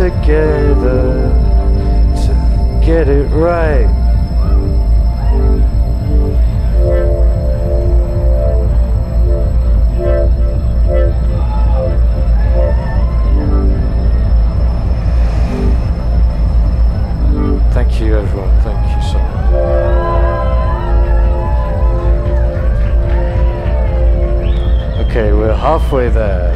together to get it right. Thank you, everyone. Thank you so much. Okay, we're halfway there,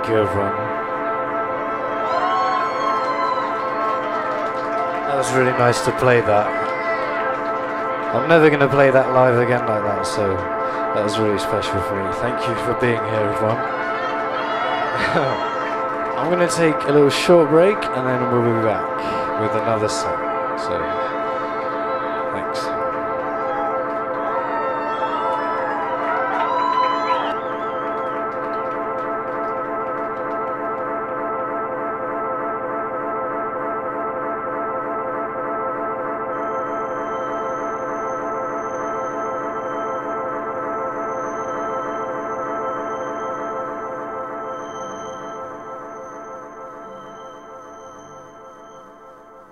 Thank you, everyone. That was really nice to play that. I'm never going to play that live again like that, so that was really special for me. Thank you for being here, everyone. I'm going to take a little short break and then we'll be back with another song. So.